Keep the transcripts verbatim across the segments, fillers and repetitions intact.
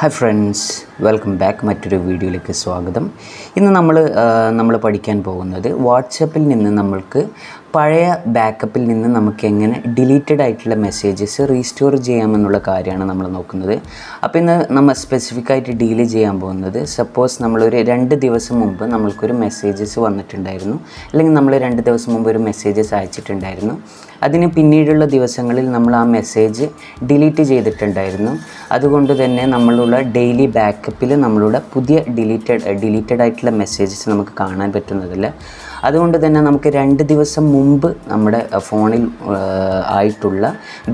Hi friends, welcome back. മറ്റൊരു വീഡിയോയിലേക്ക് സ്വാഗതം. ഇന്ന് നമ്മൾ നമ്മൾ പഠിക്കാൻ പോകുന്നത് വാട്ട്സ്ആപ്പിൽ നിന്ന് നമ്മൾക്ക് പഴയ ബാക്കപ്പിൽ നിന്ന് നമുക്ക് എങ്ങനെ ഡിലീറ്റഡ് ആയിട്ടുള്ള മെസ്സേജസ് റീസ്റ്റോർ ചെയ്യാമെന്നുള്ള കാര്യമാണ് നമ്മൾ നോക്കുന്നത്. അപ്പോൾ ഇന്ന് നമ്മൾ സ്പെസിഫിക് ആയിട്ട് ഡീൽ ചെയ്യാൻ പോകുന്നത് സപ്പോസ് നമ്മൾ ഒരു രണ്ട് ദിവസം മുൻപ് നമ്മൾക്ക് ഒരു മെസ്സേജസ് വന്നിട്ടുണ്ടായിരുന്നു അല്ലെങ്കിൽ നമ്മൾ രണ്ട് ദിവസം മുൻപ് ഒരു മെസ്സേജസ് അയച്ചിട്ടുണ്ടായിരുന്നു. അതിന് പിന്നീടുള്ള ദിവസങ്ങളിൽ നമ്മൾ ആ മെസ്സേജ് ഡിലീറ്റ് ചെയ്തിട്ടുണ്ടായിരുന്നു. അതുകൊണ്ട് തന്നെ നമ്മളുടെ ഡെയിലി ബാക്കപ്പിൽ നമ്മളുടെ പുതിയ ഡിലീറ്റഡ് ഡിലീറ്റഡ് ആയിട്ടുള്ള മെസ്സേജസ് നമുക്ക് കാണാൻ പറ്റുന്നതല്ല. അതുകൊണ്ട് തന്നെ നമുക്ക് രണ്ട് ദിവസം മുമ്പ് നമ്മുടെ ഫോണിൽ ആയിട്ടുള്ള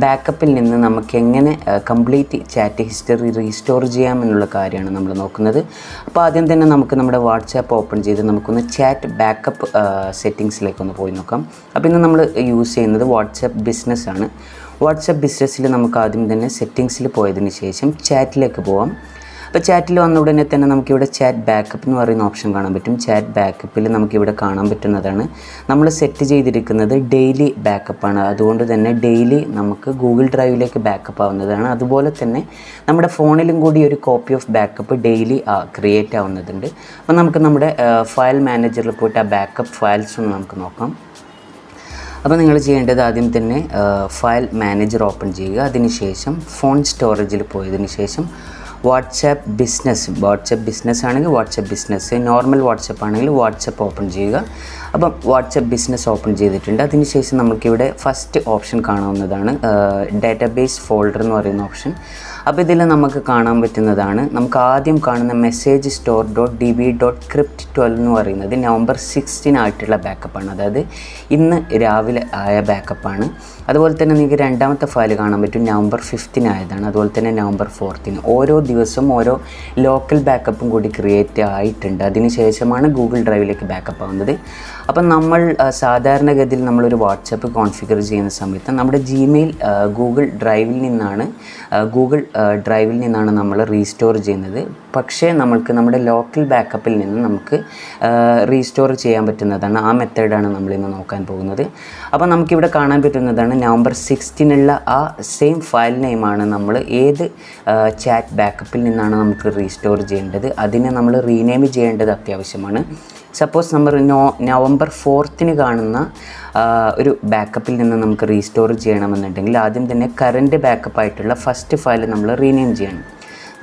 ബാക്കപ്പിൽ നിന്ന് നമുക്ക് എങ്ങനെ കംപ്ലീറ്റ് ചാറ്റ് ഹിസ്റ്ററി റീസ്റ്റോർ ചെയ്യാമെന്നുള്ള കാര്യമാണ് നമ്മൾ നോക്കുന്നത്. അപ്പോൾ ആദ്യം തന്നെ നമുക്ക് നമ്മുടെ വാട്സാപ്പ് ഓപ്പൺ ചെയ്ത് നമുക്കൊന്ന് ചാറ്റ് ബാക്കപ്പ് സെറ്റിങ്സിലേക്കൊന്ന് പോയി നോക്കാം. അപ്പോൾ ഇന്ന് നമ്മൾ യൂസ് ചെയ്യുന്നത് വാട്സാപ്പ് ബിസിനസ്സാണ്. വാട്സാപ്പ് ബിസിനസ്സിൽ നമുക്ക് ആദ്യം തന്നെ സെറ്റിങ്സിൽ പോയതിന് ശേഷം ചാറ്റിലേക്ക് പോകാം. അപ്പോൾ ചാറ്റിൽ വന്ന ഉടനെ തന്നെ നമുക്കിവിടെ ചാറ്റ് ബാക്കപ്പ് എന്ന് പറയുന്ന ഓപ്ഷൻ കാണാൻ പറ്റും. ചാറ്റ് ബാക്കപ്പിൽ നമുക്കിവിടെ കാണാൻ പറ്റുന്നതാണ് നമ്മൾ സെറ്റ് ചെയ്തിരിക്കുന്നത് ഡെയിലി ബാക്കപ്പാണ്. അതുകൊണ്ട് തന്നെ ഡെയിലി നമുക്ക് ഗൂഗിൾ ഡ്രൈവിലേക്ക് ബാക്കപ്പ് ആവുന്നതാണ്. അതുപോലെ തന്നെ നമ്മുടെ ഫോണിലും കൂടി ഒരു copy of backup daily create ആവുന്നതുണ്ട്. അപ്പോൾ നമുക്ക് നമ്മുടെ ഫയൽ മാനേജറിൽ പോയിട്ട് ആ ബാക്കപ്പ് ഫയൽസ് ഒന്ന് നമുക്ക് നോക്കാം. അപ്പോൾ നിങ്ങൾ ചെയ്യേണ്ടത് ആദ്യം തന്നെ ഫയൽ മാനേജർ ഓപ്പൺ ചെയ്യുക. അതിനുശേഷം ഫോൺ സ്റ്റോറേജിൽ പോയതിന് ശേഷം വാട്സാപ്പ് ബിസിനസ് വാട്സാപ്പ് ബിസിനസ് ആണെങ്കിൽ വാട്സാപ്പ് ബിസിനസ്, നോർമൽ വാട്സാപ്പ് ആണെങ്കിൽ വാട്സാപ്പ് ഓപ്പൺ ചെയ്യുക. അപ്പം വാട്സാപ്പ് ബിസിനസ് ഓപ്പൺ ചെയ്തിട്ടുണ്ട്. അതിനുശേഷം നമുക്കിവിടെ ഫസ്റ്റ് ഓപ്ഷൻ കാണാവുന്നതാണ് ഡാറ്റാബേസ് ഫോൾഡർ എന്ന് പറയുന്ന ഓപ്ഷൻ. അപ്പോൾ ഇതിൽ നമുക്ക് കാണാൻ പറ്റുന്നതാണ് നമുക്ക് ആദ്യം കാണുന്ന message store dot D B dot crypt twelve എന്ന് പറയുന്നത് നവംബർ സിക്സ്റ്റീൻ ആയിട്ടുള്ള ബാക്കപ്പാണ്. അതായത് ഇന്ന് രാവിലെ ആയ ബാക്കപ്പാണ്. അതുപോലെ തന്നെ നിങ്ങൾക്ക് രണ്ടാമത്തെ ഫയൽ കാണാൻ പറ്റും, നവംബർ ഫിഫ്റ്റീൻ ആയതാണ്. അതുപോലെ തന്നെ നവംബർ ഫോർത്തീൻ. ഓരോ ദിവസവും ഓരോ ലോക്കൽ ബാക്കപ്പും കൂടി ക്രിയേറ്റ് ആയിട്ടുണ്ട്. അതിനുശേഷമാണ് ഗൂഗിൾ ഡ്രൈവിലേക്ക് ബാക്കപ്പ് ആവുന്നത്. അപ്പം നമ്മൾ സാധാരണഗതിയിൽ നമ്മളൊരു വാട്സാപ്പ് കോൺഫിഗർ ചെയ്യുന്ന സമയത്ത് നമ്മുടെ ജിമെയിൽ ഗൂഗിൾ ഡ്രൈവിൽ നിന്നാണ് ഗൂഗിൾ ഡ്രൈവിൽ നിന്നാണ് നമ്മൾ റീസ്റ്റോർ ചെയ്യുന്നത്. പക്ഷേ നമ്മൾക്ക് നമ്മുടെ ലോക്കൽ ബാക്കപ്പിൽ നിന്ന് നമുക്ക് റീസ്റ്റോർ ചെയ്യാൻ പറ്റുന്നതാണ്. ആ മെത്തേഡാണ് നമ്മളിന്ന് നോക്കാൻ പോകുന്നത്. അപ്പോൾ നമുക്കിവിടെ കാണാൻ പറ്റുന്നതാണ് നവംബർ സിക്സ്റ്റീനുള്ള ആ സെയിം ഫയൽ നെയിമാണ് നമ്മൾ ഏത് ചാറ്റ് ബാക്കപ്പിൽ നിന്നാണ് നമുക്ക് റീസ്റ്റോർ ചെയ്യേണ്ടത്. അതിനെ നമ്മൾ റീനെയിം ചെയ്യേണ്ടത് അത്യാവശ്യമാണ്. സപ്പോസ് നമ്മൾ നോ നവംബർ ഫോർത്തിന് കാണുന്ന ഒരു ബാക്കപ്പിൽ നിന്ന് നമുക്ക് റീസ്റ്റോർ ചെയ്യണമെന്നുണ്ടെങ്കിൽ ആദ്യം തന്നെ കറൻറ്റ് ബാക്കപ്പായിട്ടുള്ള ഫസ്റ്റ് ഫയൽ നമ്മൾ റീനെയിം ചെയ്യണം.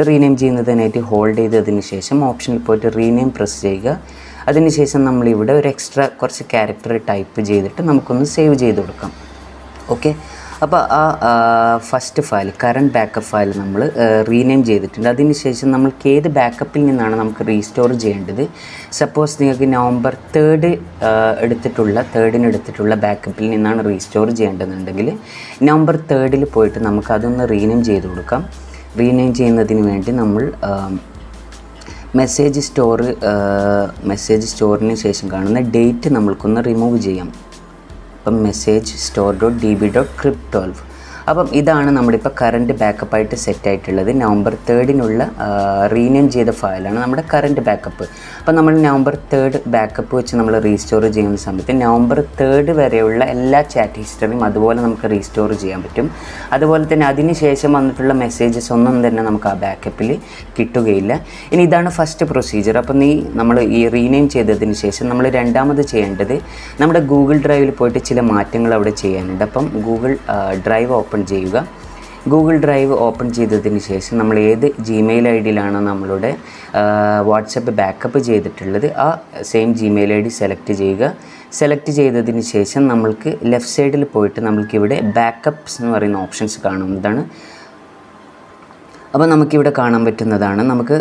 റീനെയിം ചെയ്യുന്നതിനായിട്ട് ഹോൾഡ് ചെയ്തതിന് ശേഷം ഓപ്ഷനിൽ പോയിട്ട് റീനെയിം പ്രസ് ചെയ്യുക. അതിനുശേഷം നമ്മളിവിടെ ഒരു എക്സ്ട്രാ കുറച്ച് ക്യാരക്ടർ ടൈപ്പ് ചെയ്തിട്ട് നമുക്കൊന്ന് സേവ് ചെയ്ത് കൊടുക്കാം. ഓക്കെ, അപ്പോൾ ആ first file current backup file നമ്മൾ റീനെയിം ചെയ്തിട്ടുണ്ട്. അതിനുശേഷം നമ്മൾക്ക് ഏത് ബാക്കപ്പിൽ നിന്നാണ് നമുക്ക് റീസ്റ്റോർ ചെയ്യേണ്ടത്, സപ്പോസ് നിങ്ങൾക്ക് നവംബർ തേർഡ് എടുത്തിട്ടുള്ള തേർഡിന് എടുത്തിട്ടുള്ള ബാക്കപ്പിൽ നിന്നാണ് റീസ്റ്റോർ ചെയ്യേണ്ടതെന്നുണ്ടെങ്കിൽ നവംബർ തേർഡിൽ പോയിട്ട് നമുക്കതൊന്ന് റീനെയിം ചെയ്ത് കൊടുക്കാം. റീനെയിം ചെയ്യുന്നതിന് വേണ്ടി നമ്മൾ മെസ്സേജ് സ്റ്റോർ മെസ്സേജ് സ്റ്റോറിന് ശേഷം കാണുന്ന ഡേറ്റ് നമ്മൾക്കൊന്ന് റിമൂവ് ചെയ്യാം. അപ്പം message store dot D B dot crypt twelve. അപ്പം ഇതാണ് നമ്മളിപ്പോൾ കറൻറ്റ് ബാക്കപ്പായിട്ട് സെറ്റായിട്ടുള്ളത്. നവംബർ തേർഡിനുള്ള റീനെയിം ചെയ്ത ഫയലാണ് നമ്മുടെ കറൻറ്റ് ബാക്കപ്പ്. അപ്പം നമ്മൾ നവംബർ തേർഡ് ബാക്കപ്പ് വെച്ച് നമ്മൾ റീസ്റ്റോർ ചെയ്യുന്ന സമയത്ത് നവംബർ തേർഡ് വരെയുള്ള എല്ലാ ചാറ്റ് ഹിസ്റ്ററിയും അതുപോലെ നമുക്ക് റീസ്റ്റോർ ചെയ്യാൻ പറ്റും. അതുപോലെ തന്നെ അതിനുശേഷം വന്നിട്ടുള്ള മെസ്സേജസ് ഒന്നും തന്നെ നമുക്ക് ആ ബാക്കപ്പിൽ കിട്ടുകയില്ല. ഇനി ഇതാണ് ഫസ്റ്റ് പ്രൊസീജിയർ. അപ്പം നീ നമ്മൾ ഈ റീനെയിം ചെയ്തതിന് ശേഷം നമ്മൾ രണ്ടാമത് ചെയ്യേണ്ടത് നമ്മുടെ ഗൂഗിൾ ഡ്രൈവിൽ പോയിട്ട് ചില മാറ്റങ്ങൾ അവിടെ ചെയ്യാനുണ്ട്. അപ്പം ഗൂഗിൾ ഡ്രൈവ് ഓപ്പൺ ചെയ്യുക. ഗൂഗിൾ ഡ്രൈവ് ഓപ്പൺ ചെയ്തതിന് ശേഷം നമ്മൾ ഏത് ജിമെയിൽ ഐ ഡിയിലാണ് നമ്മളുടെ വാട്സപ്പ് ബാക്കപ്പ് ചെയ്തിട്ടുള്ളത് ആ same Gmail I D select ചെയ്യുക. സെലക്ട് ചെയ്തതിന് ശേഷം നമ്മൾക്ക് ലെഫ്റ്റ് സൈഡിൽ പോയിട്ട് നമ്മൾക്കിവിടെ ബാക്കപ്പ്സ് എന്ന് പറയുന്ന ഓപ്ഷൻസ് കാണുന്നതാണ്. അപ്പോൾ നമുക്കിവിടെ കാണാൻ പറ്റുന്നതാണ് നമുക്ക്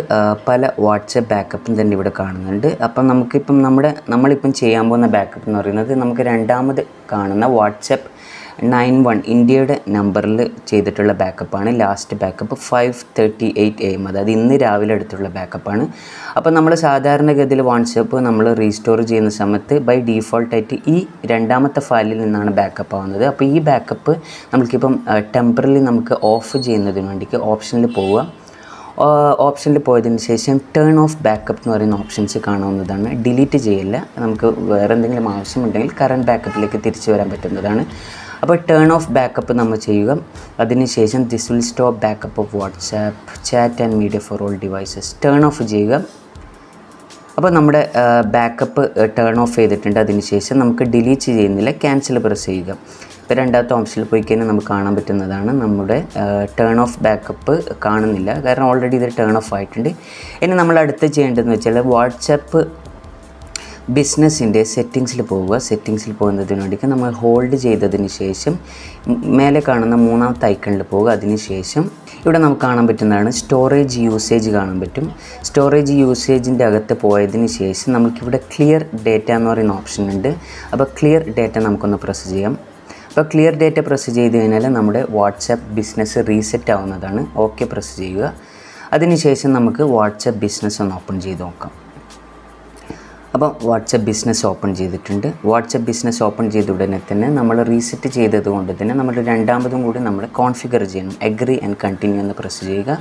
പല വാട്സാപ്പ് ബാക്കപ്പും തന്നെ ഇവിടെ കാണുന്നുണ്ട്. അപ്പം നമുക്കിപ്പം നമ്മുടെ നമ്മളിപ്പം ചെയ്യാൻ പോകുന്ന ബാക്കപ്പ് എന്ന് പറയുന്നത് നമുക്ക് രണ്ടാമത് കാണുന്ന വാട്സപ്പ് നയൻ വൺ ഇന്ത്യയുടെ നമ്പറിൽ ചെയ്തിട്ടുള്ള ബാക്കപ്പാണ്. Last backup five thirty eight A M, അതായത് ഇന്ന് രാവിലെ എടുത്തുള്ള ബാക്കപ്പാണ്. അപ്പോൾ നമ്മൾ സാധാരണഗതിയിൽ വാട്സപ്പ് നമ്മൾ റീസ്റ്റോർ ചെയ്യുന്ന സമയത്ത് ബൈ ഡീഫോൾട്ടായിട്ട് ഈ രണ്ടാമത്തെ ഫയലിൽ നിന്നാണ് ബാക്കപ്പ് ആവുന്നത്. അപ്പോൾ ഈ ബാക്കപ്പ് നമുക്കിപ്പം ടെമ്പററി നമുക്ക് ഓഫ് ചെയ്യുന്നതിന് വേണ്ടിക്ക് ഓപ്ഷനിൽ പോവുക. ഓപ്ഷനിൽ പോയതിന് ശേഷം ടേൺ ഓഫ് ബാക്കപ്പ് എന്ന് പറയുന്ന ഓപ്ഷൻസ് കാണാവുന്നതാണ്. ഡിലീറ്റ് ചെയ്യില്ല, നമുക്ക് വേറെ എന്തെങ്കിലും ആവശ്യമുണ്ടെങ്കിൽ കറണ്ട് ബാക്കപ്പിലേക്ക് തിരിച്ചു വരാൻ പറ്റുന്നതാണ്. അപ്പോൾ ടേൺ ഓഫ് ബാക്കപ്പ് നമ്മൾ ചെയ്യുക. അതിനുശേഷം this will stop backup of WhatsApp chat and media for all devices turn off ചെയ്യുക. അപ്പോൾ നമ്മുടെ ബാക്കപ്പ് ടേൺ ഓഫ് ചെയ്തിട്ടുണ്ട്. അതിനുശേഷം നമുക്ക് ഡിലീറ്റ് ചെയ്യുന്നില്ല, ക്യാൻസൽ പ്രസ് ചെയ്യുക. ഇപ്പോൾ രണ്ടാമത്തെ ഓപ്ഷനിൽ പോയി കഴിഞ്ഞാൽ നമുക്ക് കാണാൻ പറ്റുന്നതാണ് നമ്മുടെ ടേൺ ഓഫ് ബാക്കപ്പ് കാണുന്നില്ല, കാരണം ഓൾറെഡി ഇത് ടേൺ ഓഫ് ആയിട്ടുണ്ട്. ഇനി നമ്മൾ അടുത്ത് ചെയ്യേണ്ടതെന്ന് വെച്ചാൽ വാട്സാപ്പ് ബിസിനസ്സിൻ്റെ സെറ്റിങ്സിൽ പോവുക. സെറ്റിങ്സിൽ പോകുന്നതിന് വേണ്ടിയിട്ട് നമ്മൾ ഹോൾഡ് ചെയ്തതിന് ശേഷം മേലെ കാണുന്ന മൂന്നാമത്തെ ഐക്കണിൽ പോവുക. അതിനുശേഷം ഇവിടെ നമുക്ക് കാണാൻ പറ്റുന്നതാണ് സ്റ്റോറേജ് യൂസേജ് കാണാൻ പറ്റും. സ്റ്റോറേജ് യൂസേജിൻ്റെ അകത്ത് പോയതിന് ശേഷം നമുക്കിവിടെ ക്ലിയർ ഡേറ്റ എന്ന് പറയുന്ന ഓപ്ഷൻ ഉണ്ട്. അപ്പോൾ ക്ലിയർ ഡേറ്റ നമുക്കൊന്ന് പ്രസ് ചെയ്യാം. അപ്പോൾ ക്ലിയർ ഡേറ്റ പ്രസ് ചെയ്ത് കഴിഞ്ഞാൽ നമ്മുടെ വാട്സാപ്പ് ബിസിനസ് റീസെറ്റ് ആവുന്നതാണ്. ഓക്കെ പ്രസ് ചെയ്യുക. അതിനുശേഷം നമുക്ക് വാട്സാപ്പ് ബിസിനസ് ഒന്ന് ഓപ്പൺ ചെയ്ത് നോക്കാം. അപ്പോൾ വാട്സപ്പ് ബിസിനസ് ഓപ്പൺ ചെയ്തിട്ടുണ്ട്. വാട്സപ്പ് ബിസിനസ് ഓപ്പൺ ചെയ്ത ഉടനെ തന്നെ നമ്മൾ റീസെറ്റ് ചെയ്തത് കൊണ്ട് തന്നെ നമ്മൾ രണ്ടാമതും കൂടി നമ്മൾ കോൺഫിഗർ ചെയ്യണം. അഗ്രി ആൻഡ് കണ്ടിന്യൂ എന്ന് പ്രസ് ചെയ്യുക.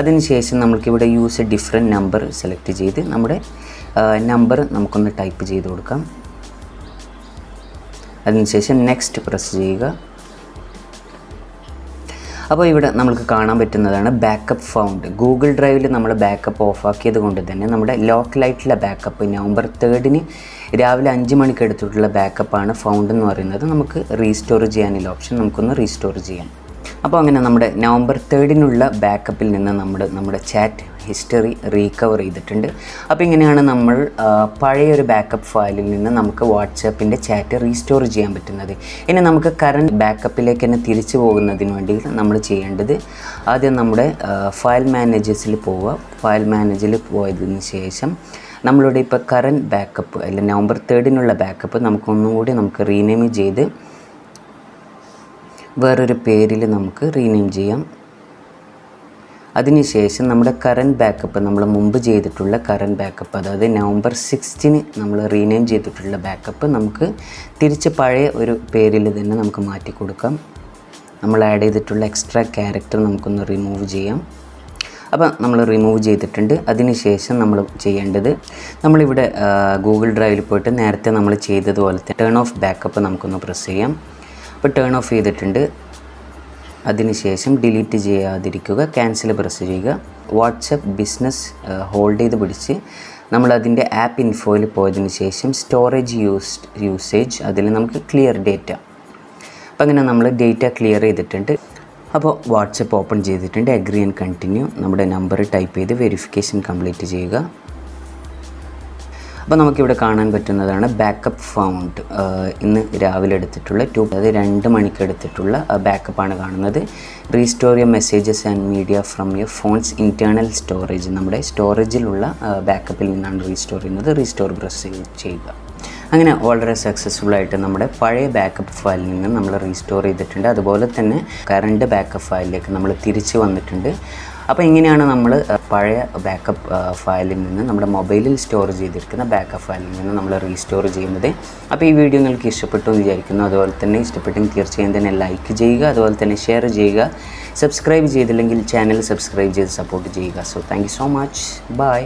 അതിനുശേഷം നമുക്കിവിടെ use a different number select ചെയ്ത് നമ്മുടെ നമ്പർ നമുക്കൊന്ന് ടൈപ്പ് ചെയ്ത് കൊടുക്കാം. അതിനുശേഷം നെക്സ്റ്റ് പ്രസ് ചെയ്യുക. അപ്പോൾ ഇവിടെ നമുക്ക് കാണാൻ പറ്റുന്നതാണ് ബാക്കപ്പ് ഫൗണ്ട്. ഗൂഗിൾ ഡ്രൈവിൽ നമ്മൾ ബാക്കപ്പ് ഓഫാക്കിയത് കൊണ്ട് തന്നെ നമ്മുടെ ലോക്ക് ലൈറ്റിലെ ബാക്കപ്പ് നവംബർ തേർഡിന് രാവിലെ അഞ്ച് മണിക്ക് എടുത്തിട്ടുള്ള ബാക്കപ്പാണ് ഫൗണ്ട് എന്ന് പറയുന്നത്. നമുക്ക് റീസ്റ്റോർ ചെയ്യാനുള്ള ഓപ്ഷൻ നമുക്കൊന്ന് റീസ്റ്റോർ ചെയ്യാം. അപ്പോൾ അങ്ങനെ നമ്മുടെ നവംബർ തേർഡിനുള്ള ബാക്കപ്പിൽ നിന്ന് നമ്മുടെ നമ്മുടെ ചാറ്റ് ഹിസ്റ്ററി റീകവർ ചെയ്തിട്ടുണ്ട്. അപ്പോൾ ഇങ്ങനെയാണ് നമ്മൾ പഴയൊരു ബാക്കപ്പ് ഫയലിൽ നിന്ന് നമുക്ക് വാട്സാപ്പിൻ്റെ ചാറ്റ് റീസ്റ്റോർ ചെയ്യാൻ പറ്റുന്നത്. ഇനി നമുക്ക് കറൻറ്റ് ബാക്കപ്പിലേക്ക് തന്നെ തിരിച്ചു പോകുന്നതിന് വേണ്ടി നമ്മൾ ചെയ്യേണ്ടത് ആദ്യം നമ്മുടെ ഫയൽ മാനേജേഴ്സിൽ പോവുക. ഫയൽ മാനേജറിൽ പോയതിന് ശേഷം നമ്മളുടെ ഇപ്പോൾ കറൻറ്റ് ബാക്കപ്പ് അല്ലെങ്കിൽ നവംബർ തേർഡിനുള്ള ബാക്കപ്പ് നമുക്കൊന്നും കൂടി നമുക്ക് റീനെയിം ചെയ്ത് വേറൊരു പേരിൽ നമുക്ക് റീനെയിം ചെയ്യാം. അതിനുശേഷം നമ്മുടെ കറൻറ്റ് ബാക്കപ്പ് നമ്മൾ മുമ്പ് ചെയ്തിട്ടുള്ള കറൻറ്റ് ബാക്കപ്പ് അതായത് നവംബർ സിക്സ്റ്റിന് നമ്മൾ റീനെയിം ചെയ്തിട്ടുള്ള ബാക്കപ്പ് നമുക്ക് തിരിച്ച് പഴയ ഒരു പേരിൽ തന്നെ നമുക്ക് മാറ്റി കൊടുക്കാം. നമ്മൾ ആഡ് ചെയ്തിട്ടുള്ള എക്സ്ട്രാ ക്യാരക്ടർ നമുക്കൊന്ന് റിമൂവ് ചെയ്യാം. അപ്പോൾ നമ്മൾ റിമൂവ് ചെയ്തിട്ടുണ്ട്. അതിനുശേഷം നമ്മൾ ചെയ്യേണ്ടത് നമ്മളിവിടെ ഗൂഗിൾ ഡ്രൈവിൽ പോയിട്ട് നേരത്തെ നമ്മൾ ചെയ്തതുപോലത്തെ ടേൺ ഓഫ് ബാക്കപ്പ് നമുക്കൊന്ന് പ്രസ് ചെയ്യാം. ഇപ്പോൾ ടേൺ ഓഫ് ചെയ്തിട്ടുണ്ട്. അതിനുശേഷം ഡിലീറ്റ് ചെയ്യാതിരിക്കുക, ക്യാൻസൽ പ്രസ് ചെയ്യുക. വാട്സപ്പ് ബിസിനസ് ഹോൾഡ് ചെയ്ത് പിടിച്ച് നമ്മളതിൻ്റെ ആപ്പ് ഇൻഫോയിൽ പോയതിന് ശേഷം സ്റ്റോറേജ് യൂസ് യൂസേജ് അതിൽ നമുക്ക് ക്ലിയർ ഡേറ്റ. അപ്പോൾ അങ്ങനെ നമ്മൾ ഡേറ്റ ക്ലിയർ ചെയ്തിട്ടുണ്ട്. അപ്പോൾ വാട്സപ്പ് ഓപ്പൺ ചെയ്തിട്ടുണ്ട്. അഗ്രി ആൻഡ് കണ്ടിന്യൂ നമ്മുടെ നമ്പർ ടൈപ്പ് ചെയ്ത് വെരിഫിക്കേഷൻ കംപ്ലീറ്റ് ചെയ്യുക. അപ്പോൾ നമുക്കിവിടെ കാണാൻ പറ്റുന്നതാണ് ബാക്കപ്പ് ഫൗണ്ട്. ഇന്ന് രാവിലെ എടുത്തിട്ടുള്ള ടു അത് രണ്ട് മണിക്ക് എടുത്തിട്ടുള്ള ബാക്കപ്പാണ് കാണുന്നത്. Restore your messages and media from your phone's internal storage നമ്മുടെ സ്റ്റോറേജിലുള്ള ബാക്കപ്പിൽ നിന്നാണ് റീസ്റ്റോർ ചെയ്യുന്നത്. റീസ്റ്റോർ പ്രസ് ചെയ്യുക. അങ്ങനെ വളരെ സക്സസ്ഫുള്ളായിട്ട് നമ്മുടെ പഴയ ബാക്കപ്പ് ഫയലിൽ നിന്ന് നമ്മൾ റീസ്റ്റോർ ചെയ്തിട്ടുണ്ട്. അതുപോലെ തന്നെ കറണ്ട് ബാക്കപ്പ് ഫയലിലേക്ക് നമ്മൾ തിരിച്ചു വന്നിട്ടുണ്ട്. അപ്പോൾ ഇങ്ങനെയാണ് നമ്മൾ പഴയ ബാക്കപ്പ് ഫയലിൽ നിന്ന് നമ്മുടെ മൊബൈലിൽ സ്റ്റോർ ചെയ്തിരിക്കുന്ന ബാക്കപ്പ് ഫയലിൽ നിന്ന് നമ്മൾ റീസ്റ്റോർ ചെയ്യുന്നത്. അപ്പോൾ ഈ വീഡിയോ നിങ്ങൾക്ക് ഇഷ്ടപ്പെട്ടു എന്ന് വിചാരിക്കുന്നു. അതുപോലെ തന്നെ ഇഷ്ടപ്പെട്ടെങ്കിൽ തീർച്ചയായും തന്നെ ലൈക്ക് ചെയ്യുക, അതുപോലെ തന്നെ ഷെയർ ചെയ്യുക. സബ്സ്ക്രൈബ് ചെയ്തില്ലെങ്കിൽ ചാനൽ സബ്സ്ക്രൈബ് ചെയ്ത് സപ്പോർട്ട് ചെയ്യുക. So thank you so much. By.